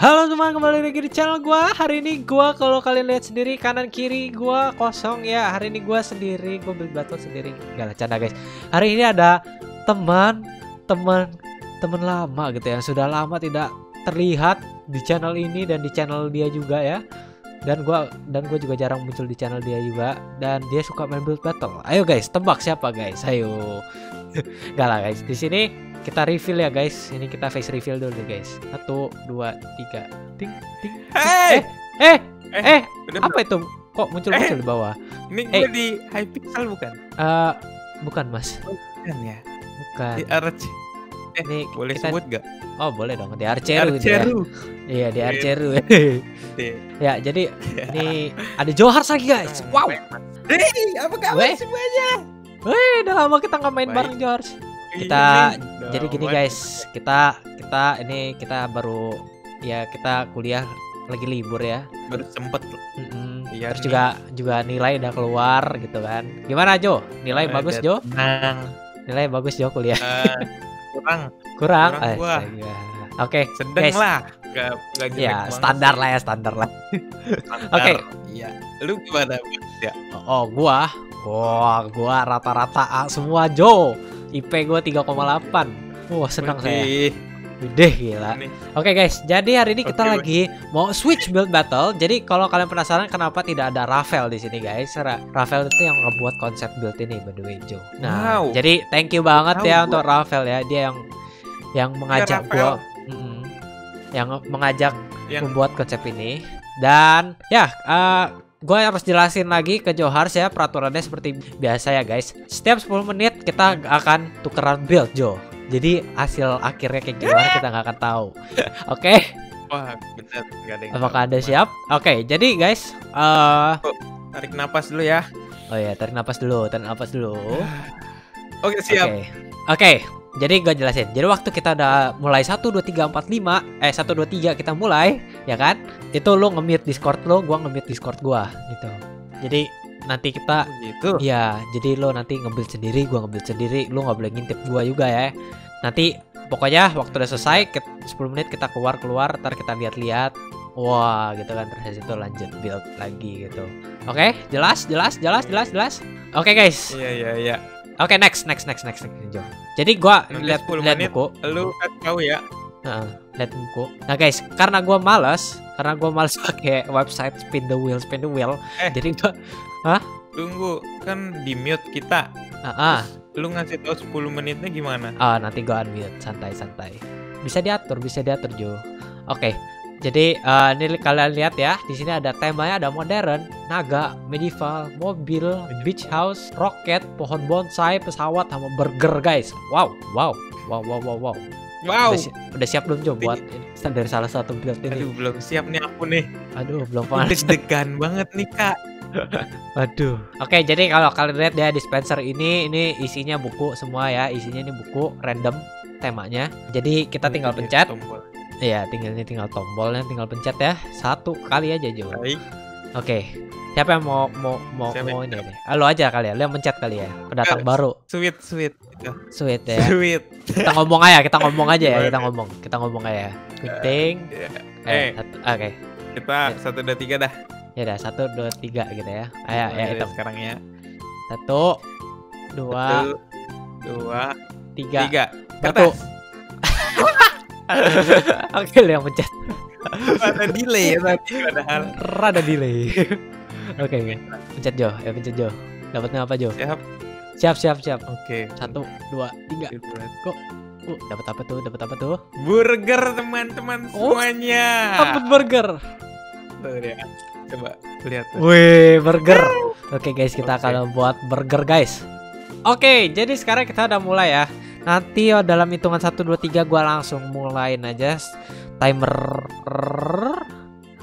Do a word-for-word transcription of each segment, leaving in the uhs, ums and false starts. Halo teman, kembali lagi di channel gua. Hari ini gua, kalau kalian lihat sendiri kanan kiri gua kosong ya. Hari ini gua sendiri, gua beli batu sendiri. Enggak lah, canda guys. Hari ini ada teman, teman, teman lama gitu ya, yang sudah lama tidak terlihat di channel ini dan di channel dia juga ya. Dan gua dan gua juga jarang muncul di channel dia juga, dan dia suka main build battle. Ayo guys, tebak siapa guys? Ayo. Enggak lah guys. Di sini kita reveal ya guys, ini kita face reveal dulu guys. Satu, dua, tiga, ting, ting, ting. Hey! Eh, eh, eh, eh, bener apa bener. Itu? Kok muncul-muncul eh. di bawah? Ini eh. di Hypixel bukan? Uh, bukan mas. Bukan ya? Bukan. Di Arce. Eh, ini boleh kita... sebut gak? Oh boleh dong, di Arceru. Arceru. Iya di Arceru. Ya jadi ini ada JoHarz lagi guys. Wow. Hei, apa kabar semuanya? Hei, udah lama kita nggak main bareng JoHarz. Kita no, jadi gini guys, kita kita ini kita baru ya kita kuliah lagi libur ya, baru sempet. Mm -mm. Iya, terus nih. juga juga nilai udah keluar gitu kan. Gimana Jo? Nilai uh, bagus Jo? Tenang. Nilai bagus Jo kuliah. Uh, kurang. kurang. kurang ah, Oke, okay, sedang guys. lah. Gak, gak ya standar sih. lah ya standar lah. Oke. Okay. Iya. Lu gimana ya? Oh gua, wah oh, gua rata-rata A semua Jo. I P gue tiga koma delapan. Wah senang saya. Udah gila. Oke okay, guys, jadi hari ini kita okay, lagi weh. mau switch build battle. Jadi kalau kalian penasaran kenapa tidak ada Rafael di sini guys, Rafael itu yang ngebuat konsep build ini by the way Jo. Nah, wow. jadi thank you banget wow. ya untuk Rafael ya, dia yang yang mengajak ya, gue, mm, yang mengajak yang... membuat konsep ini. Dan ya. Uh, Gue harus jelasin lagi ke JoHarz ya, peraturannya seperti biasa ya guys. Setiap sepuluh menit kita akan tukeran build Jo. Jadi hasil akhirnya kayak gimana kita nggak akan tahu. Oke. Okay? Wah bener. Apakah ada siap? Oke okay, jadi guys. Uh... Tarik nafas dulu ya. Oh ya tarik nafas dulu, tarik nafas dulu. Oke okay, siap. Oke. Okay. Okay. Jadi gue jelasin. Jadi waktu kita udah mulai satu dua tiga empat lima eh satu dua tiga kita mulai, ya kan? Itu lo nge-mute Discord lo, gua nge-mute Discord gua gitu. Jadi nanti kita gitu. Ya, jadi lo nanti nge-build sendiri, gua nge-build sendiri, lo nggak boleh ngintip gua juga ya. Nanti pokoknya waktu udah selesai sepuluh menit kita keluar-keluar, ntar kita lihat-lihat. Wah, gitu kan, terus itu lanjut build lagi gitu. Oke, okay? jelas, jelas, jelas, jelas, jelas. Oke, okay, guys. Iya, yeah, iya, yeah, iya. Yeah. Oke okay, next next next next next Jo. Jadi gua lihat lihat buku. Lu tahu ya? Nah, lihat buku. Nah guys, karena gua malas, karena gua malas pakai website spin the wheel spin the wheel. Eh, jadi gua Hah? Tunggu, kan di mute kita. Heeh. Uh-uh. Lu ngasih tahu sepuluh menitnya gimana? Ah, oh, nanti gua unmute santai-santai. Bisa diatur, bisa diatur Jo. Oke. Okay. Jadi uh, ini kalian lihat ya, di sini ada temanya, ada modern, naga, medieval, mobil, beach house, roket, pohon bonsai, pesawat, sama burger guys. Wow, wow, wow, wow, wow, wow. Wow. Udah, si udah siap belum Jo buat ini dari salah satu build ini? Aduh belum siap nih aku nih. Aduh belum panas. Deg-degan banget nih kak. Aduh. Oke okay, jadi kalau kalian lihat ya dispenser ini, ini isinya buku semua ya, isinya ini buku random temanya. Jadi kita tinggal pencet. Iya, tinggalnya tinggal tombolnya, tinggal pencet ya. Satu kali aja Jo. Oke. Okay. Siapa yang mau mau mau Siapa mau ini? Halo aja kali ya. Lu yang mencet kali ya. Pendatang baru. Sweet, sweet. Sweet ya. Sweet. Kita ngomong aja, kita ngomong aja ya, kita ngomong. Kita ngomong aja. Kuting. Eh, oke. Kita satu dua tiga dah. Ya dah, satu dua tiga gitu ya. Ayo ya itu sekarang ya. Satu, dua, dua, tiga, tiga. Satu. Oke, lu yang pencet. Ada delay tadi padahal. Rada delay. Oke, okay, pencet Jo. Ya pencet Jo. Dapatnya apa Jo? Siap. Siap, siap, siap. Oke. Okay. Satu, dua, tiga. Kok uh, dapat apa tuh? Dapat apa tuh? Burger, teman-teman oh, semuanya. Dapat burger. Tuh dia. Coba lihat. Wih, burger. Oke, okay, guys, kita okay. akan buat burger, guys. Oke, okay, jadi sekarang kita udah mulai ya. Nanti oh, dalam hitungan satu dua tiga gua langsung mulain aja timer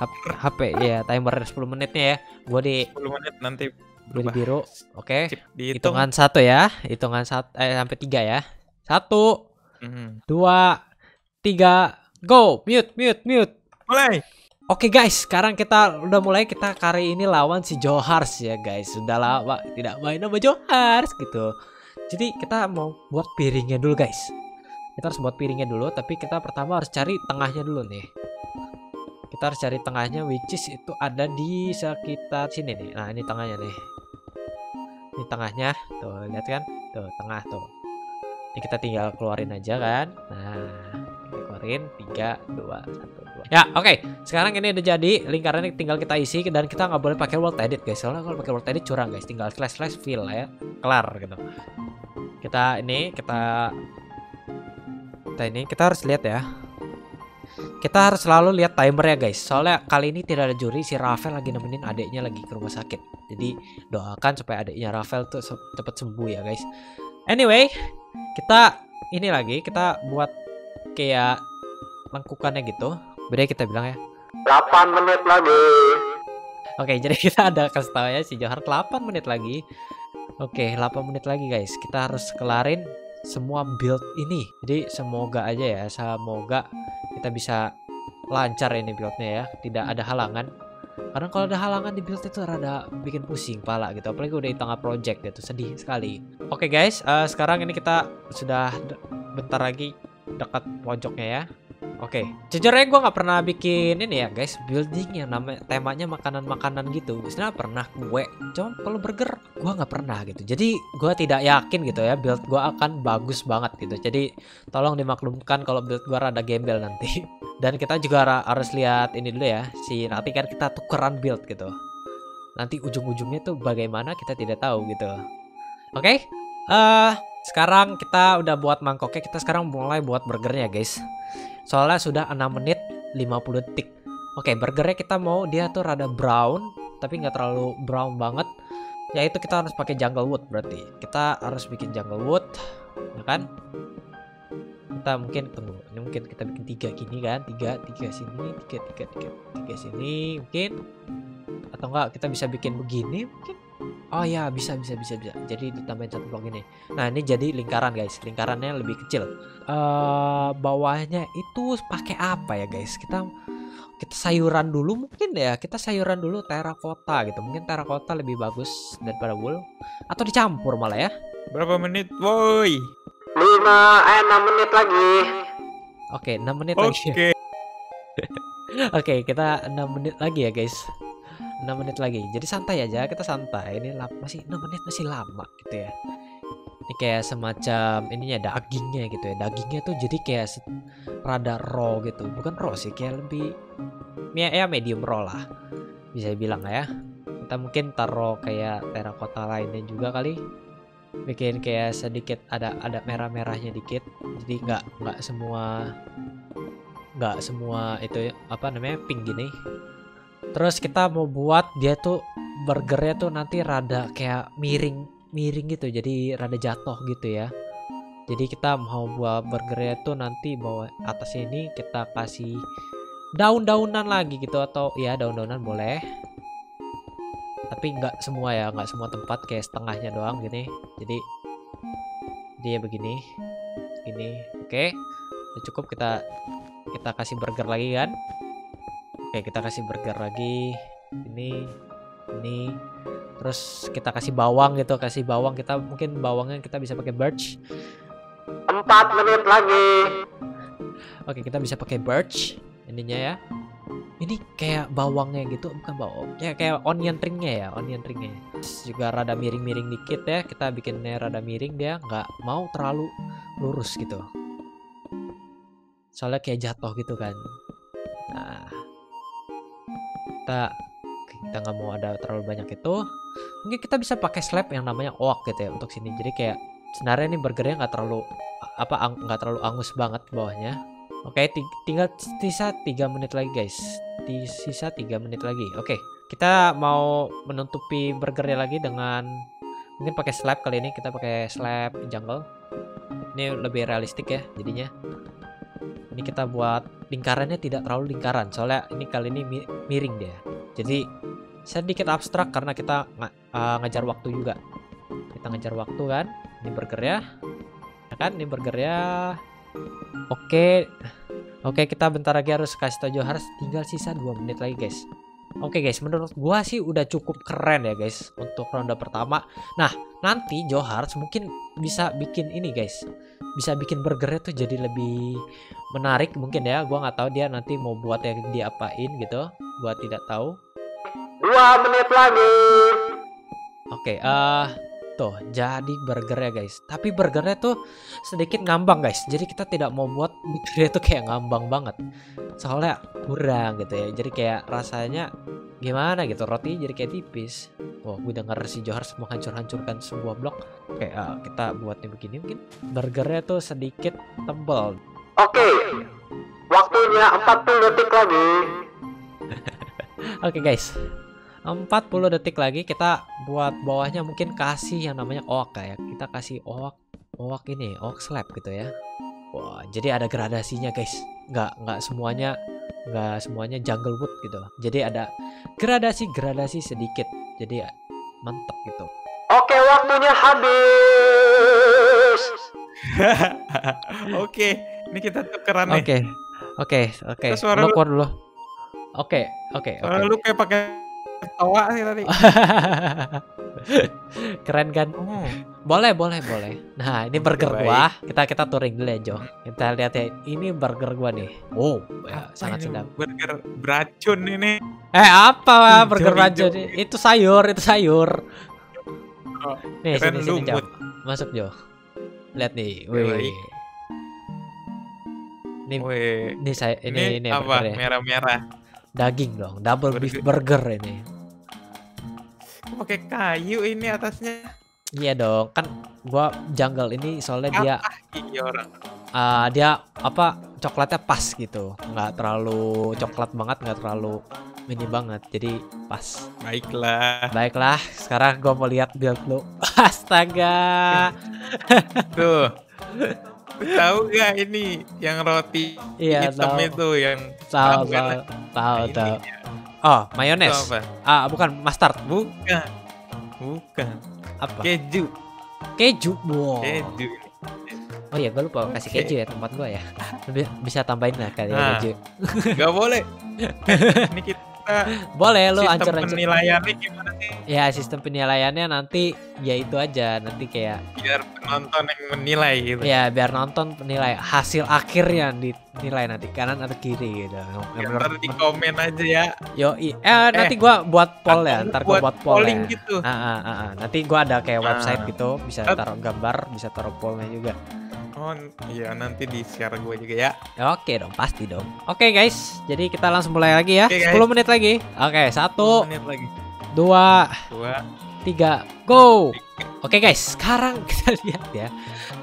H P ya, timer sepuluh menitnya ya. Gua di sepuluh menit nanti berubah biru. Oke. Okay. Hitungan satu ya. Hitungan satu eh, sampai tiga ya. Satu, mm-hmm. dua, tiga, go. Mute, mute, mute. Mulai. Oke okay, guys, sekarang kita udah mulai, kita kali ini lawan si JoHarz ya guys. Sudah lama tidak main sama JoHarz gitu. Jadi kita mau buat piringnya dulu guys. Kita harus buat piringnya dulu, tapi kita pertama harus cari tengahnya dulu nih. Kita harus cari tengahnya, which is itu ada di sekitar sini nih. Nah, ini tengahnya nih. Ini tengahnya. Tuh, lihat kan? Tuh, tengah tuh. Ini kita tinggal keluarin aja kan. Nah, keluarin tiga, dua, satu, dua. Ya, oke. Okay. Sekarang ini udah jadi. Lingkarannya tinggal kita isi dan kita nggak boleh pakai world edit, guys. Soalnya kalau pakai world edit curang, guys. Tinggal slash slash fill ya. Kelar gitu. Kita ini kita kita ini kita harus lihat ya. Kita harus selalu lihat timernya, guys. Soalnya kali ini tidak ada juri, si Rafael lagi nemenin adiknya lagi ke rumah sakit. Jadi doakan supaya adiknya Rafael tuh cepet sembuh ya, guys. Anyway, kita ini lagi kita buat kayak lengkukannya gitu. Beda kita bilang ya. delapan menit lagi. Oke, jadi kita ada kasih tahu ya si JoHarz delapan menit lagi. Oke, delapan menit lagi, guys. Kita harus kelarin semua build ini. Jadi semoga aja ya, semoga kita bisa lancar ini buildnya ya, tidak ada halangan. Karena kalau ada halangan di build itu rada bikin pusing pala gitu, apalagi udah di tengah project gitu, sedih sekali. Oke, okay, guys, uh, sekarang ini kita sudah bentar lagi dekat pojoknya ya. Oke, okay. Jujurnya gue nggak pernah bikin ini ya, guys, building yang namanya temanya makanan-makanan gitu. Sebenarnya pernah gue, cuma kalau burger gue nggak pernah gitu. Jadi gue tidak yakin gitu ya build gue akan bagus banget gitu. Jadi tolong dimaklumkan kalau build gue rada gembel nanti. Dan kita juga harus lihat ini dulu ya, si nanti kan kita tukeran build gitu. Nanti ujung-ujungnya tuh bagaimana kita tidak tahu gitu. Oke, okay? uh, sekarang kita udah buat mangkoknya, kita sekarang mulai buat burgernya, guys. Soalnya sudah enam menit lima puluh detik. Oke, okay, burgernya kita mau dia tuh rada brown, tapi nggak terlalu brown banget. Yaitu kita harus pakai jungle wood berarti. Kita harus bikin jungle wood, ya kan? Kita mungkin tunggu, ini mungkin kita bikin tiga gini kan? Tiga, tiga sini, tiga, tiga, tiga, tiga sini mungkin. Atau enggak kita bisa bikin begini mungkin? Oh ya, bisa bisa bisa bisa. Jadi ditambahin satu blok ini. Nah, ini jadi lingkaran, guys. Lingkarannya lebih kecil. Uh, bawahnya itu pakai apa ya, guys? Kita kita sayuran dulu mungkin ya. Kita sayuran dulu terakota gitu. Mungkin terakota lebih bagus daripada wool. Atau dicampur malah ya. Berapa menit, woi? lima eh enam menit lagi. Oke, okay, enam menit okay. lagi. Oke. Oke, kita enam menit lagi ya, guys. enam menit lagi, jadi santai aja, kita santai. Ini masih enam menit, masih lama gitu ya. Ini kayak semacam ininya dagingnya gitu ya, dagingnya tuh jadi kayak rada raw gitu, bukan raw sih, kayak lebih ya medium raw lah, bisa bilang ya. Kita mungkin taruh kayak terakota lainnya juga kali, bikin kayak sedikit ada ada merah-merahnya dikit, jadi nggak nggak semua nggak semua itu apa namanya pink gini. Terus kita mau buat dia tuh burgernya tuh nanti rada kayak miring-miring gitu, jadi rada jatuh gitu ya. Jadi kita mau buat burgernya tuh nanti bawah atas ini kita kasih daun-daunan lagi gitu, atau ya daun-daunan boleh. Tapi nggak semua ya, nggak semua tempat, kayak setengahnya doang gini. Jadi dia begini, ini oke, udah cukup kita kita kasih burger lagi kan. Oke, kita kasih burger lagi, ini, ini, terus kita kasih bawang gitu, kasih bawang kita mungkin bawangnya kita bisa pakai birch. empat menit lagi. Oke, kita bisa pakai birch, ininya ya. Ini kayak bawangnya gitu, bukan bawang, ya kayak onion ringnya ya, onion ringnya. Terus juga rada miring-miring dikit ya, kita bikinnya rada miring dia, nggak mau terlalu lurus gitu. Soalnya kayak jatuh gitu kan. Nah. kita kita nggak mau ada terlalu banyak itu. Mungkin kita bisa pakai slab yang namanya oak gitu ya untuk sini. Jadi kayak sebenarnya ini burgernya nggak terlalu apa nggak terlalu angus banget bawahnya. Oke, tinggal sisa tiga menit lagi, guys. Di sisa tiga menit lagi. Oke, kita mau menutupi burgernya lagi dengan mungkin pakai slab kali ini. Kita pakai slab jungle. Ini lebih realistik ya jadinya. Ini kita buat lingkarannya tidak terlalu lingkaran, soalnya ini kali ini mi miring dia. Jadi sedikit abstrak karena kita nge uh, ngejar waktu juga. Kita ngejar waktu kan. Ini burger ya. Ya kan, ini burger ya. Oke. Oke, kita bentar lagi harus kasih tau JoHarz, tinggal sisa dua menit lagi, guys. Oke, guys, menurut gua sih udah cukup keren ya, guys, untuk ronde pertama. Nah, Nanti JoHarz mungkin bisa bikin ini guys, bisa bikin burgernya tuh jadi lebih menarik mungkin ya. Gua nggak tahu dia nanti mau buat yang diapain gitu, gua tidak tahu. Dua menit lagi. Oke, okay, uh, tuh jadi burgernya guys. Tapi burgernya tuh sedikit ngambang guys. Jadi kita tidak mau buat burgernya tuh kayak ngambang banget. Soalnya kurang gitu ya. Jadi kayak rasanya gimana gitu, roti jadi kayak tipis. Wah, gue denger si JoHarz menghancur-hancurkan sebuah blok. Oke, okay, uh, kita buatnya begini mungkin. Burgernya tuh sedikit tebal. Oke, okay. Waktunya empat puluh detik lagi. Oke okay, guys, empat puluh detik lagi kita buat bawahnya mungkin kasih yang namanya oak ya. Kita kasih oak, oak ini, oak slab gitu ya. Wah, jadi ada gradasinya guys. Nggak, nggak semuanya, nggak semuanya jungle wood gitu. Jadi ada gradasi-gradasi sedikit. Jadi mantep gitu. Oke, waktunya habis. Oke, ini kita tukeran nih. Oke, oke, oke. Lo keluar dulu. Oke, oke, oke. Lu kayak pakai ketawa sih tadi. Keren kan? Oh. Boleh, boleh, boleh. Nah, ini burger okay, gua. Baik. Kita kita touring dulu ya, Jo. Kita lihat ya. Ini burger gua nih. Wow, ya, sangat sedap. Burger beracun ini. Eh, apa hijau, burger beracun? Itu sayur, itu sayur. Oh, nih, sini sini, Jo. Masuk, Jo. Lihat nih. Wih. Ini, wih. Ini saya ini ini, ini apa? Merah-merah. Daging dong, double burger. Beef burger ini. Kok pakai kayu ini atasnya? Iya dong, kan gua jungle ini soalnya apa? Dia iya orang. Uh, dia apa? Coklatnya pas gitu. Nggak terlalu coklat banget, nggak terlalu mini banget. Jadi pas. Baiklah. Baiklah, sekarang gua mau lihat build lu. Astaga. Tuh. Tahu gak ini yang roti iya, hitam tahu. Itu yang tahu tahu tahu, tahu. Oh mayones ah bukan mustard bukan bukan apa keju keju wow. Keju oh ya gue lupa okay. Kasih keju ya tempat gue ya bisa tambahin lah kali nah, keju nggak boleh ini kita boleh lo ancur ancur penilaiannya gimana sih ya sistem penilaiannya nanti ya itu aja nanti kayak biar penonton yang menilai gitu ya biar nonton penilai hasil akhirnya dinilai nanti kanan atau kiri gitu ya, ntar di komen aja ya yo i eh, eh nanti gua buat poll ya ntar gua buat poll polling ya. Gitu ah, ah, ah, ah. Nanti gua ada kayak website ah. Gitu bisa taruh gambar bisa taruh pollnya juga. Oh iya nanti di share gue juga ya. Oke dong pasti dong. Oke guys jadi kita langsung mulai lagi ya. Oke, sepuluh menit lagi. Oke satu, lagi. Dua, dua, tiga, go. tiga. Oke guys sekarang kita lihat ya.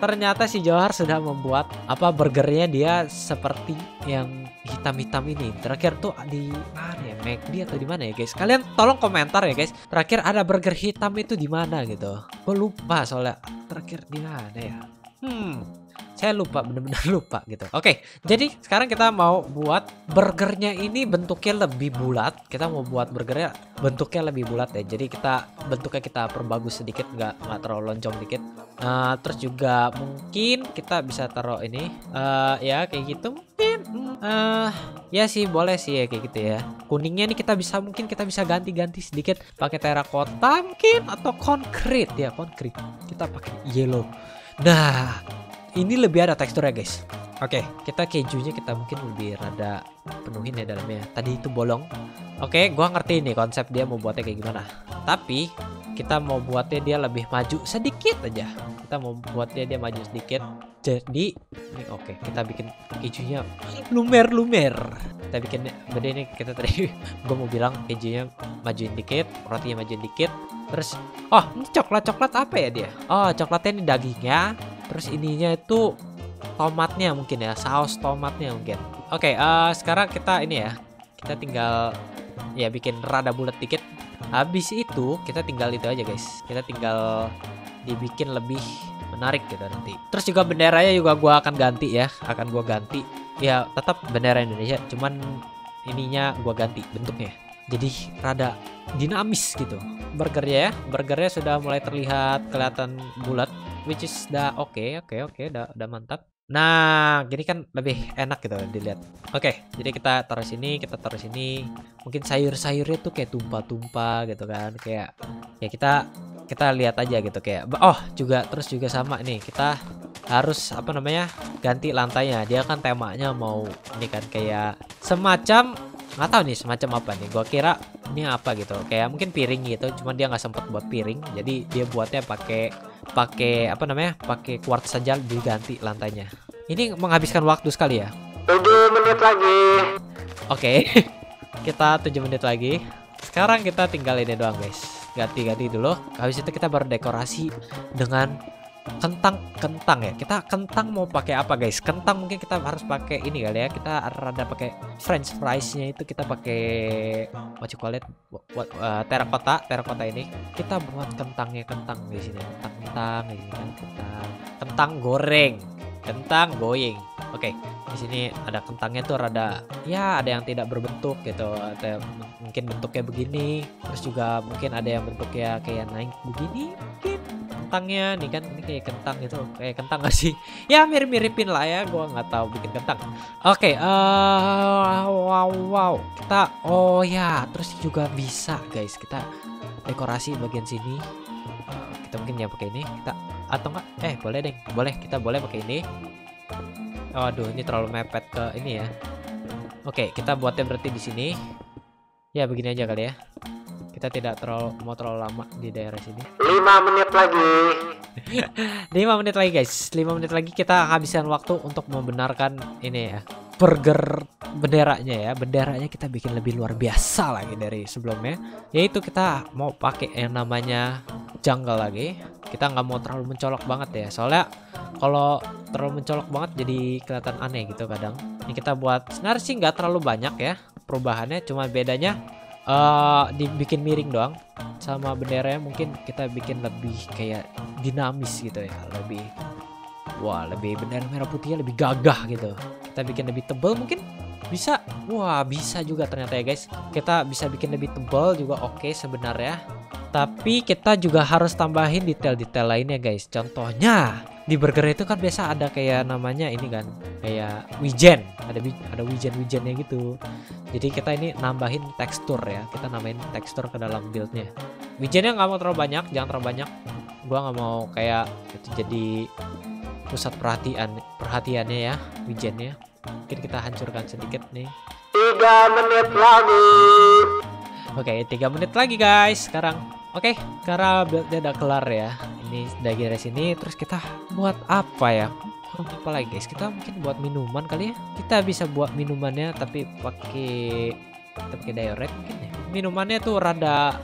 Ternyata si JoHarz sudah membuat apa burgernya dia seperti yang hitam-hitam ini. Terakhir tuh di mana ya? McD atau di mana ya guys? Kalian tolong komentar ya guys. Terakhir ada burger hitam itu di mana gitu? Gue lupa soalnya terakhir di mana ya? Hmm. Saya lupa bener-bener lupa gitu. Oke, jadi sekarang kita mau buat burgernya ini bentuknya lebih bulat. Kita mau buat burgernya bentuknya lebih bulat ya. Jadi kita bentuknya kita perbagus sedikit, nggak nggak terlalu loncong dikit. Uh, terus juga mungkin kita bisa taruh ini, uh, ya kayak gitu mungkin. Uh, ya sih boleh sih ya kayak gitu ya. Kuningnya nih kita bisa mungkin kita bisa ganti-ganti sedikit pakai terakota mungkin atau konkrit ya konkrit. Kita pakai yellow. Nah. Ini lebih ada teksturnya guys. Oke, okay, kita kejunya kita mungkin lebih rada penuhin ya dalamnya. Tadi itu bolong. Oke, okay, gua ngerti nih konsep dia mau buatnya kayak gimana. Tapi kita mau buatnya dia lebih maju sedikit aja. Kita mau buatnya dia maju sedikit. Jadi, oke, okay, kita bikin kejunya lumer-lumer. Kita bikin beda ini kita tadi gua mau bilang kejunya majuin dikit, rotinya majuin dikit. Terus, oh, ini coklat-coklat apa ya dia? Oh, coklatnya ini dagingnya. Terus ininya itu tomatnya mungkin ya, saus tomatnya mungkin. Oke, okay, uh, sekarang kita ini ya, kita tinggal ya bikin rada bulat dikit. Habis itu kita tinggal itu aja guys, kita tinggal dibikin lebih menarik gitu nanti. Terus juga benderanya juga gua akan ganti ya, akan gua ganti. Ya tetap bendera Indonesia, cuman ininya gua ganti bentuknya. Jadi rada dinamis gitu. Burgernya ya, burgernya sudah mulai terlihat kelihatan bulat. Which is udah oke, okay, oke, okay, oke, okay, udah, udah mantap. Nah, gini kan lebih enak gitu dilihat. Oke, okay, jadi kita taruh sini, kita taruh sini. Mungkin sayur-sayurnya tuh kayak tumpah-tumpah gitu kan, kayak ya kita kita lihat aja gitu kayak. Oh juga terus juga sama nih, kita harus apa namanya ganti lantainya. Dia kan temanya mau ini kan kayak semacam nggak tahu nih semacam apa nih. Gua kira ini apa gitu kayak mungkin piring gitu, cuman dia nggak sempat buat piring, jadi dia buatnya pakai pakai apa namanya pakai quartz saja diganti lantainya. Ini menghabiskan waktu sekali ya. tujuh menit lagi. Oke okay. Kita tujuh menit lagi. Sekarang kita tinggal ini doang guys, ganti-ganti dulu. Habis itu kita baru dekorasi dengan kentang-kentang ya. Kita kentang mau pakai apa guys? Kentang mungkin kita harus pakai ini kali ya. Kita rada pakai French fries-nya itu kita pakai what you call it, what, uh, terracotta, terracotta ini. Kita buat kentangnya kentang di sini. Kentang di sini kan kentang. Kentang goreng, kentang goyeng. Oke, okay. Di sini ada kentangnya tuh rada ya ada yang tidak berbentuk gitu, ada mungkin bentuknya begini, terus juga mungkin ada yang bentuknya kayak naik begini, mungkin kentangnya nih kan ini kayak kentang gitu, kayak kentang gak sih? Ya mirip-miripin lah ya, gua nggak tahu bikin kentang. Oke, okay, uh, wow wow kita oh ya terus juga bisa guys kita dekorasi bagian sini. Uh, kita mungkin ya pakai ini kita atau enggak? Eh boleh deh, boleh kita boleh pakai ini. Waduh, ini terlalu mepet ke ini ya. Oke, kita buatnya berarti di sini. Ya, begini aja kali ya. Kita tidak terlalu mau terlalu lama di daerah sini. lima menit lagi. lima menit lagi, guys. lima menit lagi kita habiskan waktu untuk membenarkan ini ya. Burger benderanya ya. Benderanya kita bikin lebih luar biasa lagi dari sebelumnya. Yaitu kita mau pakai yang namanya jungle lagi. Kita nggak mau terlalu mencolok banget ya. Soalnya kalau terlalu mencolok banget jadi kelihatan aneh gitu kadang. Ini kita buat sebenarnya sih nggak terlalu banyak ya perubahannya, cuma bedanya uh, dibikin miring doang. Sama benderanya mungkin kita bikin lebih kayak dinamis gitu ya, lebih wah lebih bendera merah putihnya lebih gagah gitu. Kita bikin lebih tebal mungkin bisa. Wah bisa juga ternyata ya guys. Kita bisa bikin lebih tebal juga oke sebenarnya. Tapi kita juga harus tambahin detail-detail lainnya guys. Contohnya di burger itu kan biasa ada kayak namanya ini kan kayak wijen, ada ada wijen-wijennya gitu. Jadi kita ini nambahin tekstur ya. Kita nambahin tekstur ke dalam build-nya. Wijennya nggak mau terlalu banyak, jangan terlalu banyak. Gua nggak mau kayak itu jadi pusat perhatian perhatiannya ya wijennya. Mungkin kita hancurkan sedikit nih. tiga menit lagi. Oke, tiga menit lagi guys sekarang. Oke, okay, karena build-nya udah kelar ya. Ini udah dari sini, terus kita buat apa ya? Apa lagi guys? Kita mungkin buat minuman kali ya. Kita bisa buat minumannya tapi pakai kita pakai diorite mungkin ya. Minumannya tuh rada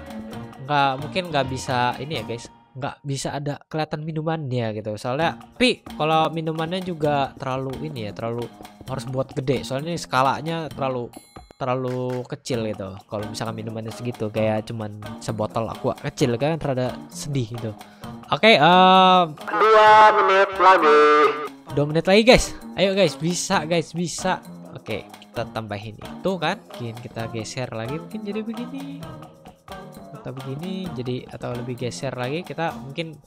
nggak mungkin nggak bisa ini ya guys. Nggak bisa ada kelihatan minumannya gitu. Soalnya, tapi kalau minumannya juga terlalu ini ya, terlalu harus buat gede. Soalnya ini skalanya terlalu terlalu kecil gitu. Kalau misalkan minumannya segitu kayak cuman sebotol aqua kecil kan rada sedih gitu. Oke, okay, um, dua menit lagi. dua menit lagi guys. Ayo guys, bisa guys, bisa. Oke, okay, kita tambahin itu kan. Mungkin kita geser lagi mungkin jadi begini. Atau begini jadi atau lebih geser lagi kita mungkin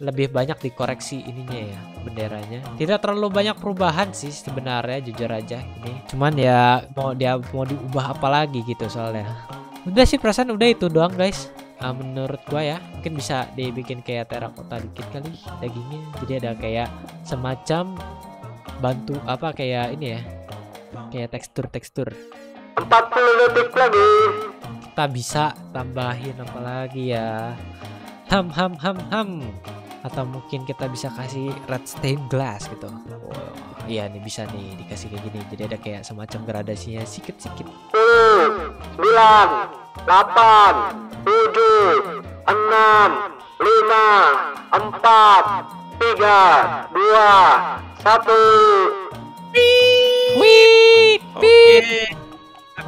lebih banyak dikoreksi ininya ya benderanya. Tidak terlalu banyak perubahan sih sebenarnya jujur aja ini. Cuman ya mau dia mau diubah apa lagi gitu soalnya. Udah sih perasaan udah itu doang guys. Uh, menurut gua ya mungkin bisa dibikin kayak terracotta dikit kali dagingnya. Jadi ada kayak semacam bantu apa kayak ini ya. Kayak tekstur-tekstur. empat puluh detik lagi. Kita bisa tambahin apa lagi ya? Ham ham ham ham. Atau mungkin kita bisa kasih red stained glass gitu. Wow, iya nih bisa nih dikasih kayak gini. Jadi ada kayak semacam gradasinya sikit-sikit. sembilan, delapan, tujuh, enam, lima, empat, tiga, dua, satu. Wih, pip.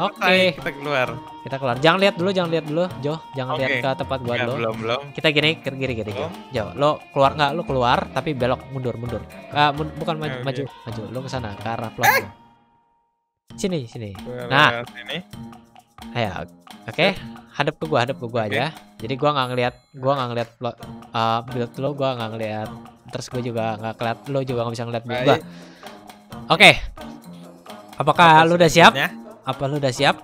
Oke, okay. Kita keluar. Kita keluar. Jangan lihat dulu, jangan lihat dulu, Jo. Jangan okay. lihat ke tempat buat ya, lo. Belum, belum. Kita gini, ke kiri, kiri, Jo. Jo, lo keluar nggak? Lo keluar, tapi belok, mundur, mundur. Uh, mun bukan maju, okay. maju, maju. Lo ke sana, ke arah pelan. Eh. Sini, sini. Gua nah, sini. Ayo, oke. Okay. Hadap ke gua, hadap ke gua okay. aja. Jadi gua nggak ngelihat, gua nggak ngelihat uh, build lo, gua nggak ngelihat. Terus gua juga nggak ngeliat lo juga nggak bisa ngeliat build gua. Oke. Okay. Apakah lo udah siap? Apa lu udah siap?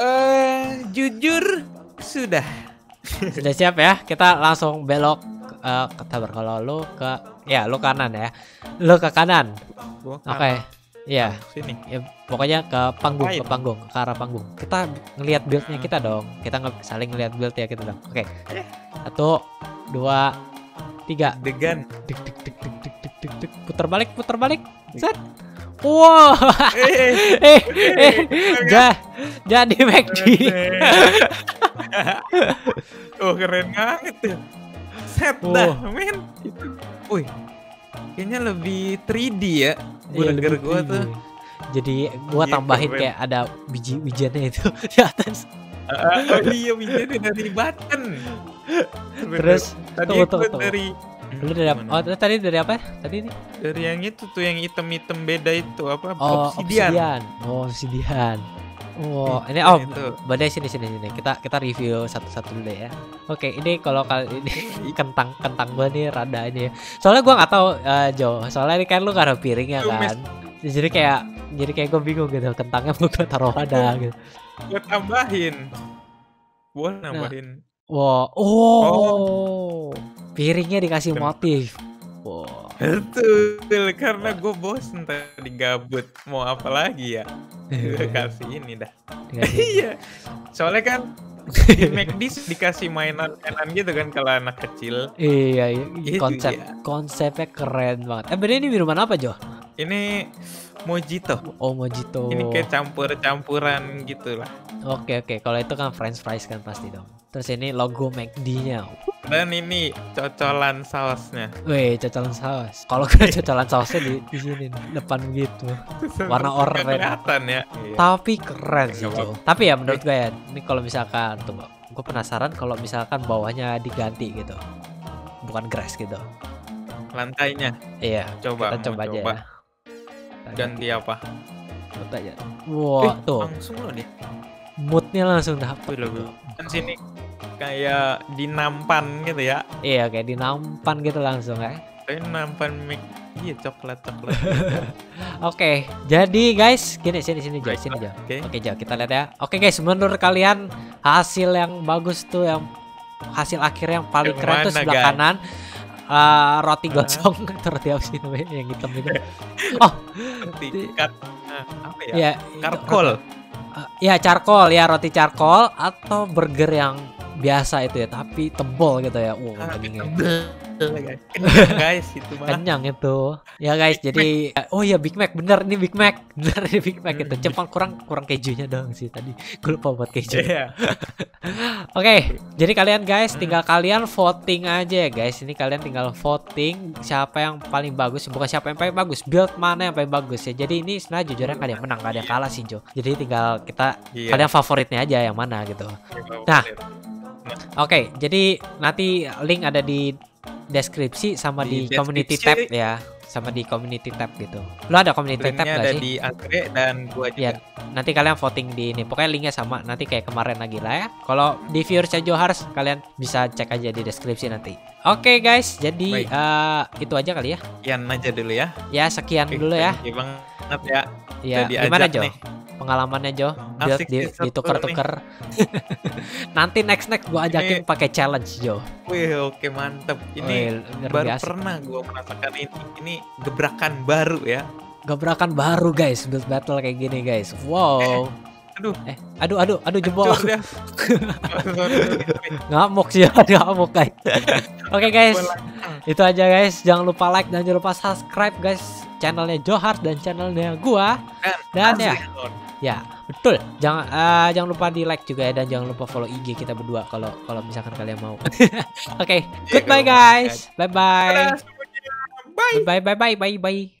Eh, uh, jujur sudah. Sudah siap ya? Kita langsung belok uh, ke tabar. Kalau lu ke ya lu kanan ya. Lu ke kanan. Oke. Okay. Iya. Sini. Ya, pokoknya ke panggung, ke panggung, ke arah panggung. Kita ngelihat build-nya kita dong. Kita nggak saling ngelihat build ya kita dong. Oke. Okay. Satu, dua, tiga. Degan. Deg deg deg deg deg deg deg deg. Putar balik, putar balik. Set. Wow, eh, eh, eh, jah, jadi M A C D. Oh keren banget tuh. Set dah, men. Wih, kayaknya lebih three D ya. Gue denger gue tuh. Jadi gue tambahin kayak ada biji-bijiannya itu di atas. Oh iya, bijinya dari button. Terus tunggu tunggu tunggu. Lu dari apa? Oh, tadi dari apa? Tadi nih. Dari yang itu tuh yang item-item beda itu apa? Oh, obsidian. Oh, obsidian. Oh, ini oh, badai sini sini sini. Kita kita review satu-satu dulu ya. Oke, ini kalau kali ini kentang-kentang gua nih rada ini. Soalnya gua nggak tahu uh, Jo. Soalnya ini kan lu enggak ada piringnya kan. Jadi kayak jadi kayak gua bingung gitu kentangnya mau gua taruh ada gitu. Gua tambahin. Gua nambahin. Wow. Oh. Piringnya dikasih motif. Wow. Betul, karena gue bosen tadi gabut. Mau apa lagi ya? Kasih ini dah. Iya. Soalnya kan di McD dikasih mainan-mainan gitu kan kalau anak kecil. Iya, iya. Konsep gitu ya. Konsepnya keren banget. Eh, bener ini minuman apa, Jo? Ini mojito. Oh, mojito. Ini kayak campur-campuran gitu lah. Oke, oke. Kalau itu kan french fries kan pasti dong. Terus ini logo McD-nya. Dan ini cocolan sausnya. Wih, cocolan saus. Kalau kena cocolan sausnya di, di sini depan gitu. Warna oranye. Kelihatan ya. Tapi keren sih, Jo. Tapi ya menurut gue ya, ini kalau misalkan tuh gue penasaran kalau misalkan bawahnya diganti gitu. Bukan grass gitu. Lantainya. Iya, coba. Kita coba aja. Coba. Ya. Ganti apa? Coba aja. Wow, eh, tuh. Langsung loh deh. Moodnya langsung dapet loh. Kan sini kayak dinampan gitu ya. Iya, kayak dinampan gitu langsung ya. Kayak nampan mik. Iya, coklat-coklat. Oke, jadi guys, gini sini sini aja, sini aja. Oke, okay. Jo, kita lihat ya. Oke, okay, guys, menurut kalian hasil yang bagus tuh yang hasil akhir yang paling yang keren tuh sebelah guys? Kanan. Uh, roti gosong, uh. roti apa sih namanya yang hitam itu? Oh, roti kat, uh, apa ya? Ya karkol. Uh, ya carkol ya roti carkol atau burger yang biasa itu ya tapi tebal gitu ya. Wow, ah, kenyang guys itu mah. Kenyang itu. Ya guys, Big jadi Mac. Oh ya Big Mac bener ini Big Mac. Bener ini Big Mac itu. Cuma kurang kurang kejunya doang sih tadi. Gue lupa buat keju. Yeah. Oke, okay, jadi kalian guys tinggal kalian voting aja ya guys. Ini kalian tinggal voting siapa yang paling bagus, bukan siapa yang paling bagus, build mana yang paling bagus ya. Jadi ini sebenarnya jujurnya kan yang menang, gak ada yang kalah sih, Jo. Jadi tinggal kita yeah. kalian favoritnya aja yang mana gitu. Nah, oke, okay, jadi nanti link ada di deskripsi sama di, di community tab ya, sama di community tab gitu. Lo ada community tab gak ada sih? Di Andre dan gua juga. Ya, nanti kalian voting di ini. Pokoknya linknya sama. Nanti kayak kemarin lagi lah ya. Kalau di viewersnya JoHarz kalian bisa cek aja di deskripsi nanti. Oke okay, guys, jadi uh, itu aja kali ya. Sekian aja dulu ya. Ya sekian Oke, dulu ya. Banget ya. Ya gimana Jo? Nih. Pengalamannya Jo, build di, ditukar-tukar. Nanti next next gue ajakin pakai challenge Jo. Wih oke okay, mantep. Ini Wih, baru biasa. Pernah gue merasakan ini. Ini gebrakan baru ya. Gebrakan baru guys, build battle kayak gini guys. Wow. Eh, aduh, eh, aduh, aduh, aduh jebol. Ngamuk sih, ngamuk guys. Oke okay, guys, itu aja guys. Jangan lupa like dan jangan lupa subscribe guys. Channelnya JoHarz dan channelnya gua dan, dan ya ya betul jangan uh, jangan lupa di like juga ya dan jangan lupa follow I G kita berdua kalau kalau misalkan kalian mau. Oke okay, goodbye guys, bye bye bye bye bye bye bye.